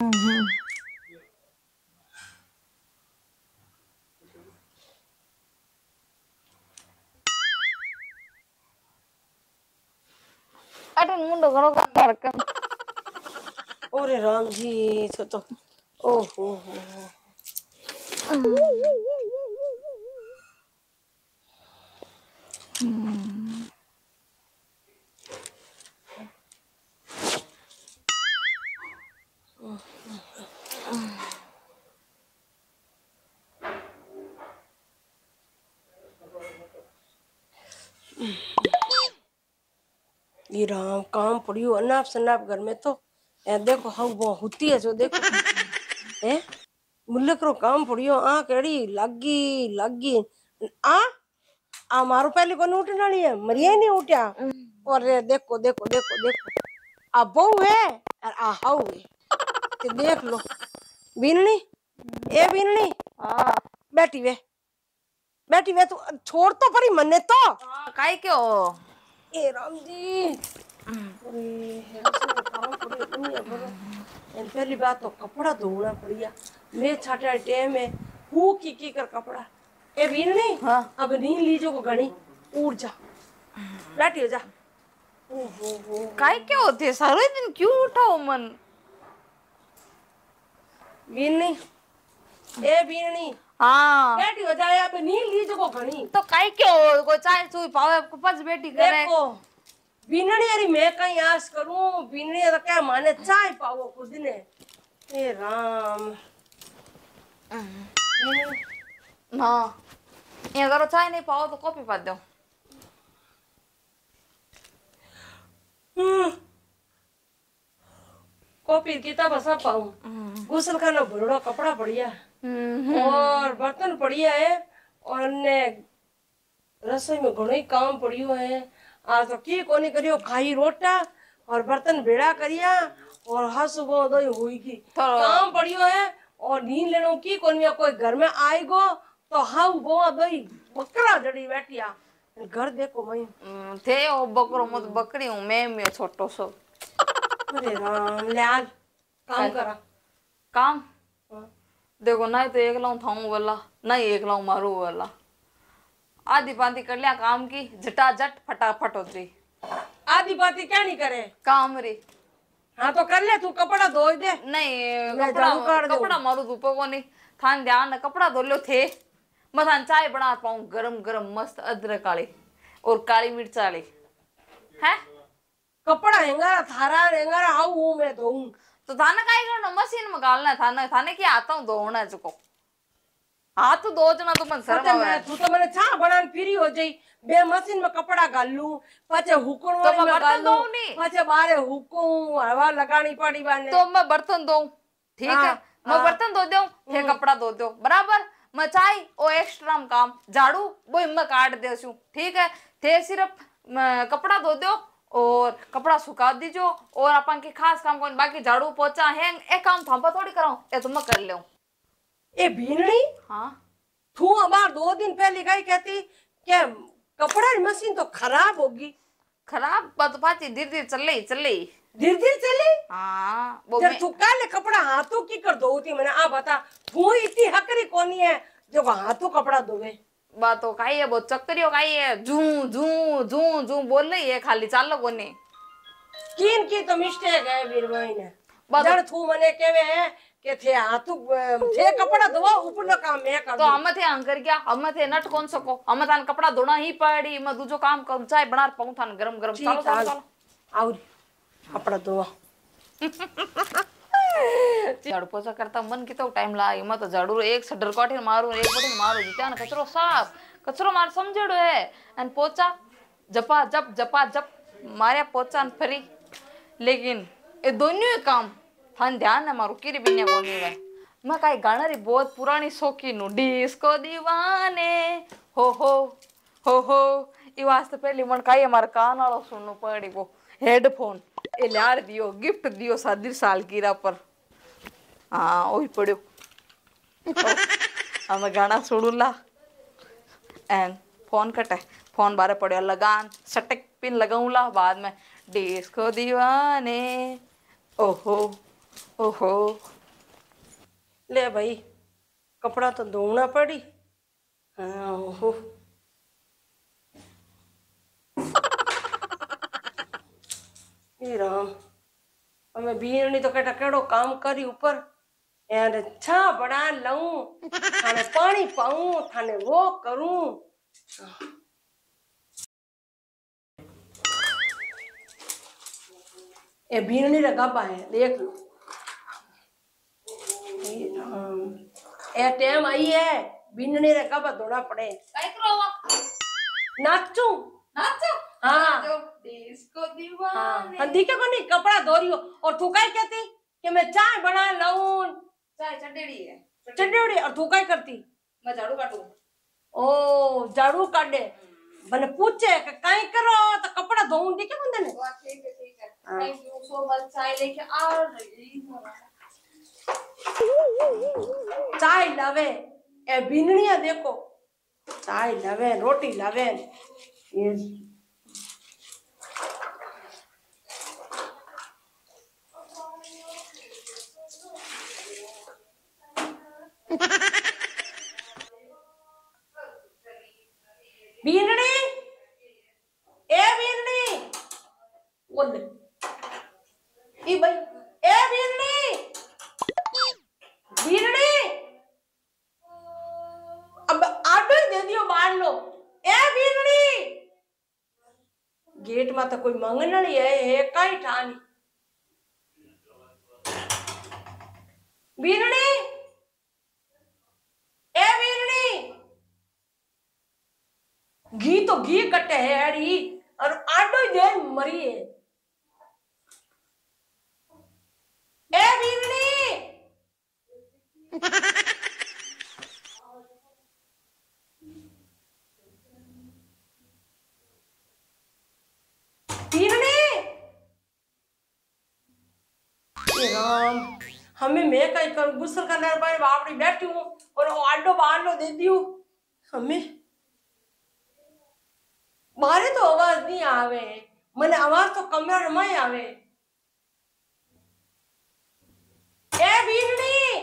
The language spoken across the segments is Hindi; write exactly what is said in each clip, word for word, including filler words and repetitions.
Mm-hmm. अरे मुंडो करो का कार्यक्रम। ओरे राम जी तो तो ओहो ये राम काम पड़ी हो अनाप शनाप घर में तो ए देखो हम बहुत ही है जो देखो ए मुल्लक रो काम पड़ियो आ केड़ी लगी लगी आ आ मारो पहले कोने उठना नहीं है मरिया नहीं उठा और देखो देखो देखो देखो आ बहु है और आ हाउ है ते देख लो बीननी ए बीननी हां बैठी वे बैठी वे तू छोड़ तो परी मन्ने तो हां काई के हो ए राम जी पहली बात तो कपड़ा धोना पड़िया मैं छाटा टाइम में हु की की कर कपड़ा ए बीन नहीं हाँ। अब नहीं लीजो को गणी उड़ जा बैठी हो जा काय क्या होते सारे दिन क्यों उठाओ मन बीन नहीं ए बीन नहीं हाँ बैठी हो जाए अब नहीं लीजो को गणी तो काय क्या हो कोई चाय सुई पावे आपको पास बैठी करे बीननी यारी मैं कहीं आस करूं बीननी तो क्या माने चाय पाओ खुद ने हे राम ना ये अगर चाय नहीं पाओ तो कॉफी पा दो कॉफी कितना बसा पाऊं गुसल खाना बरोड़ा कपड़ा बढ़िया और बर्तन बढ़िया है और ने रसोई में घणो काम पड़ियो है आज तो की कोनी करियो खाई रोटा और बर्तन बेड़ा करिया और हर सुबह दो हुई की काम पड़ियो है और नींद लेनो की कोनी कोई घर में आएगो तो हाउ गो दई बकरा जड़ी बैठिया घर देखो मई थे ओ बकरो मत बकरी हूं मैं मैं छोटो सो अरे राम ले आज काम करा काम हाँ। देखो नहीं तो एक लाऊं थाऊं वाला नहीं एक लाऊं मारू वाला आधी बाती कर लिया काम की झटाझट फटाफट होती आधी बाती क्या नहीं करे काम रे हाँ तो कर ले तू कपड़ा धो दे नहीं कपड़ा कपड़ा मारू धूपो को नहीं थान ध्यान कपड़ा धो लो थे मैं थान चाय बना पाऊं गरम गरम मस्त अदरक वाली और काली मिर्च वाली है कपड़ा हेंगारा थारा हेंगारा हाउ हूं मैं धोऊं तो थाने काई करना मशीन में गालना थाने थाने की आता हूं धोना जको हां तो दो जना तो मन शर्म आवे तू तो मैंने छा बनान फ्री हो जाई बे मशीन में कपड़ा गालू पाछे हुकण तो मैं बर्तन दऊ नहीं पाछे बारे हुकू हवा लगानी पड़ी बाने तो मैं बर्तन दऊ ठीक है मैं बर्तन धो देऊ ये कपड़ा धो देऊ बराबर मैं चाय ओ एक्स्ट्रा काम झाड़ू वो मैं काट देसू ठीक है थे सिर्फ कपड़ा धो देओ और कपड़ा सुखा दीजो और अपन के खास काम कोन बाकी झाड़ू पोछा है ए काम थापा थोड़ी कराऊं ए तो मैं कर लेऊ ए भीनड़ी हां तू हमार दो दिन पहले गई कहती के कपड़ा की मशीन तो खराब होगी खराब बदपाती धीरे-धीरे चले चले धीरे-धीरे चले हां वो जब तू काले कपड़ा हाथों की कर धोती मैंने आ बता तू इतनी हकरी कोनी है जो हाथों कपड़ा धोवे बातो काई है बहुत चक्करियो काई है झू झू झू झू बोल रही है खाली चालो कोनी किन की तो मिस्टेक है वीरभाई ने जड़ थू मने केवे है के थे हाथू थे कपड़ा धोवा ऊपर काम मैं कर तो हम थे अंकर क्या हम थे नट कौन सको हम थान कपड़ा धोना ही पड़ी मैं दूजो काम करू चाय बना पाऊं थान गरम गरम चलो चलो आउ कपड़ा धोवा झाड़ू पोछा करता मन कितो टाइम लागे मैं तो झाड़ू एक सडर कोठे मारू एक बटन मारू जितान कचरो साफ कचरो मार समझड़ो है अन पोछा जपा जप जपा जप मारे पोछा न फरी लेकिन ए दोनों काम थान ध्यान है मारू किरी बिन्या बोलनी है मैं काई गाना री बहुत पुरानी शौकी नु डिस्को दीवाने हो हो हो हो ई वास्ते पहली मन काई मार कान आलो सुननो पड़ी को हेडफोन ए लार दियो गिफ्ट दियो सादी साल कीरा पर हां ओही पड़ो हम गाना सुनूला एंड फोन कटे फोन बारे पड़ो लगान सटक पिन लगाऊला बाद में डिस्को दीवाने ओहो ओह ओहो ले भाई कपड़ा तो धोना पड़ी। हाँ ओहो ये राम हमें बीरनी तो केटा केड़ो काम करी ऊपर यार छा बड़ा लऊं थाने पानी पाऊं थाने वो करूं। ए बीरनी रा गाबा है देख लो ए टाइम आई है बीरनी रा गाबा धोना पड़े काई करो नाचू नाचू। हां जो डिस्को दीवाने हां ठीक है कोनी कपड़ा धो रियो और तू काई कहती कि मैं चाय बना लाऊं चाय चढ़ेड़ी है चढ़ेड़ी और तू काई करती मैं झाड़ू काटू। ओ झाड़ू काटे भले पूछे कि काई करो तो कपड़ा धोऊं ठीक है बंदे ने हां ठीक है ठीक है मैं सो बस चाय लेके आ रही हूं चाय लावे ए बिननिया देखो चाय लावे रोटी लावे ये बीरनी ए बीरनी बोल ई भाई ए बीरनी बीरनी अब आडर दे दियो मार लो ए बीरनी गेट में तो कोई मंगनड़ी है हे काई ठानी बीरनी घी तो घी कटे है अड़ी और आडो दे मरी है ए बीरनी बीरनी राम हमें मैं कहीं करूं गुस्सा करने पर बापड़ी बैठी हूं और आडो बाहर लो दे दियो हमें मारे तो आवाज नहीं आवे मने आवाज तो कमरा में आवे। ए बीरनी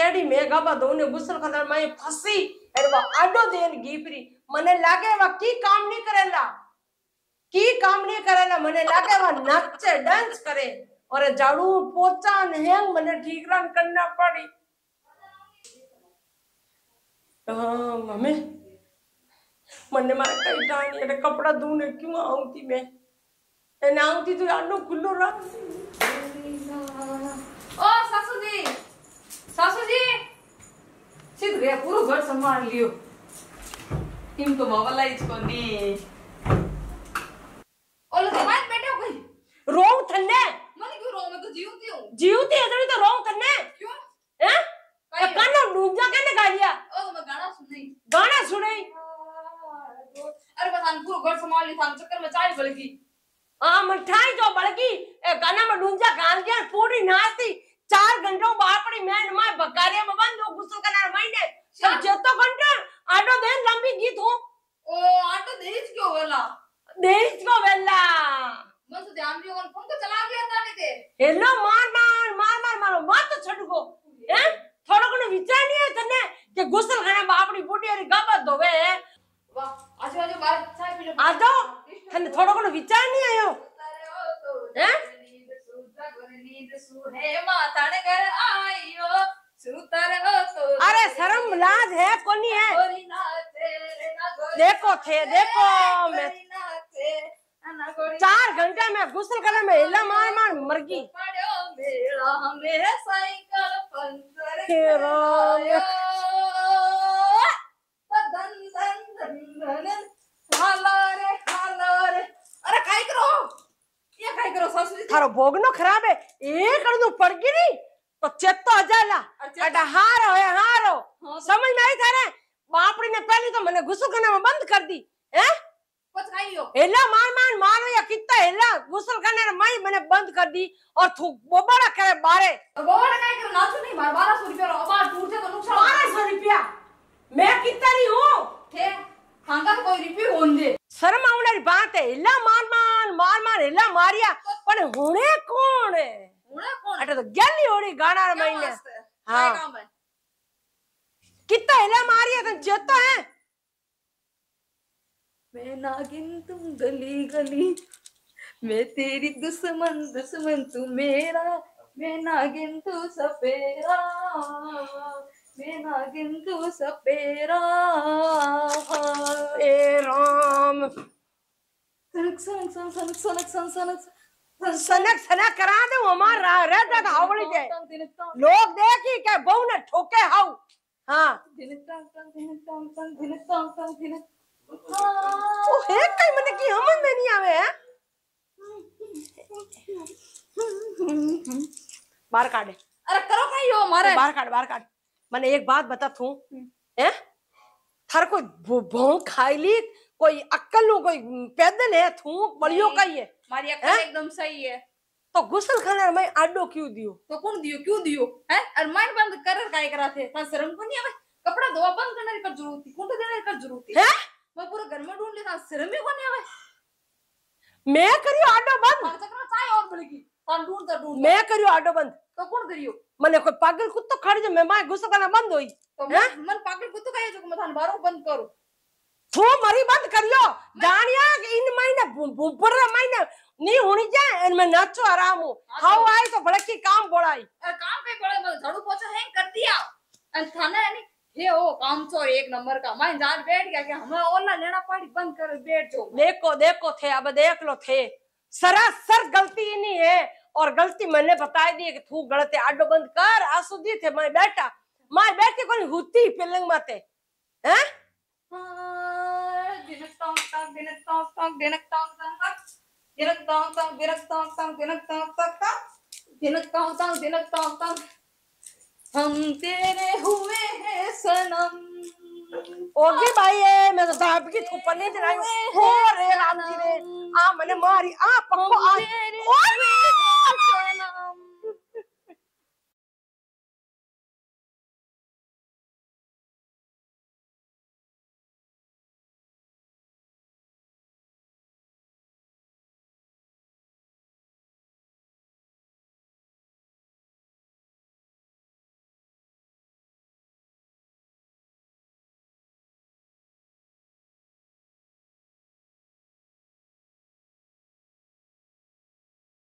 केडी मैं गाबा दोने गुसल खंदर में फसी अरवा आडो देन गीपरी मने लागे वा की काम नहीं करेला की काम नहीं करेला मने लागे वा नाचे डांस करे और झाड़ू पोछा नेंग मने ठीक रन करना पड़ी। हाँ मम्मी मन्ने मार कई टाणी अरे कपड़ा दूने क्यों आऊंती मैं ए ना आऊंती तो आनो खुल्लो रा। ओ सासू जी सासू जी सिद्ध गया पूरो घर संभाल लियो इम तो मावला इच कोनी ओलो दिमाग बैठे हो कोई रोऊ थन्ने मन क्यों रोऊ मैं तो जीवती हूं जीवती है तो रोऊ थन्ने क्यों हैं ए कानो डूब जा कने गालिया गाना सुने गाना सुने अरे बतान पूरा घर संभाल ली थान चक्कर में चाय बलगी हां मिठाई जो बलगी ए गाना में डूंजा गाल गया पूरी नाचती चार घंटों बाहर पड़ी मैं मां बकारिया में बंद हो गुस्सा करना माइने सब जतो घंटा आडो देन लंबी गीत हो ओ आडो देज क्यों वेला देज क्यों वेला मन तो ध्यान दियो कौन फोन तो चला गया था ने हेलो मार मार मार मार मारो मत छड़ को हैं थोड़ा कोने विचार नहीं है तने के गुस्सा खाना बापड़ी बूटी और गाबा धोवे वाह आज आज बार चाय पी लो आ जाओ तने थोड़ा कोने विचार नहीं आयो हैं सूता कोने नींद सुहे माता ने घर आईयो सूतर हो तो अरे शर्म लाज है कोनी है देखो थे देखो मैं चार घंटा में गुस्सा खाना में हिला मार मार मर गई मेरा मेरा साइकिल पंचर कराया धन धन धन धन खाला रे खाला रे अरे काई करो ये काई करो सासू जी थारो भोगनो खराब है एक कर दू पड़ गई नी तो चेतो अजाला अडा हारो है हारो समझ में आई थारे बापड़ी ने पहली तो मने गुस्सा करना में बंद कर दी हैं हेला मार मार मारो या कितना हेला गुसल करने रे माई मैंने बंद कर दी और थू बोबाड़ा करे बारे बोबाड़ा काई करे नाचो नहीं मार बारह सौ रुपया रो बार टूट जाए तो नुकसान बारह सौ रुपया मैं कितना री हूं थे थांगा कोई रिपी होन दे शर्म आउनरी बात है हेला मार मार मार मार हेला मारिया तो पर हुणे कौन है? हुणे कौन अटे तो गली ओड़ी गाना महीने हां काम है कितना हेला मारिया तन जता है मैं नागिन तुम गली गली मैं तेरी दुश्मन दुश्मन तू मेरा मैं नागिन तू सपेरा मैं नागिन तू सपेरा ए राम सनक सनक सनक सनक सनक सनक सनक सनक करा दे हमारा रेड का आवड़ी जाए लोग देखी के बहु ने ठोके हाउ हां दिन तक तक दिन तक तक दिन तक तक दिन ओ है कई मने की हमन में नहीं आवे है बाहर काट अरे करो कहीं हो मारे बाहर काट बाहर काट मैंने एक बात बता तू हैं थार कोई भौं खाई ली कोई अक्कल नो कोई पैदल है तू बलियों का ही है मारी अक्कल एकदम सही है तो गुस्सा खाना मैं आडो क्यों दियो तो कौन दियो क्यों दियो हैं और माइंड बंद कर काय कराते ता शर्म को नहीं आवे कपड़ा धोवा बंद करने की जरूरत थी कौन देने की जरूरत थी हैं मैं पूरा घर में ढूंढ लेता शर्म ही को नहीं आवे मैं करियो आडो बंद मार चक्कर चाय और बलगी तां ढूंढ ता ढूंढ मैं करियो आडो बंद तो कौन करियो मने कोई पागल कुत्तो खड़ जो मैं माय गुस्सा करना बंद होई तो मन पागल कुत्तो कहे जो मैं थान बारो बंद करू थू मरी बंद करियो दानिया इन महीने भूपर महीने नहीं होनी जाए इन में नाचो आराम हो हाउ आए तो भड़की काम बोलाई काम पे बोले मैं झाड़ू पोछा हैंग कर दिया अन थाने यानी ये हो काम चोर एक नंबर का मैं जान बैठ गया कि हमें ओला लेना पड़ी बंद कर बैठ जो देखो देखो थे अब देख लो थे सरासर गलती इन्हीं है और गलती मैंने बताई दी कि तू गलते आडो बंद कर आसुदी थे मैं बैठा मैं बैठ के कोई हुती पिलंग माते हैं दिनक टॉक टॉक दिनक टॉक टॉक दिनक टॉक टॉक दिनक टॉक टॉक दिनक टॉक टॉक दिनक टॉक टॉक दिनक टॉक टॉक दिनक टॉक टॉक हम तेरे हुए हैं सनम ओगी भाई है मैं तो दाब की थुपने दिलाई हो रे राम जी रे आ मैंने मारी आ पंगो आ और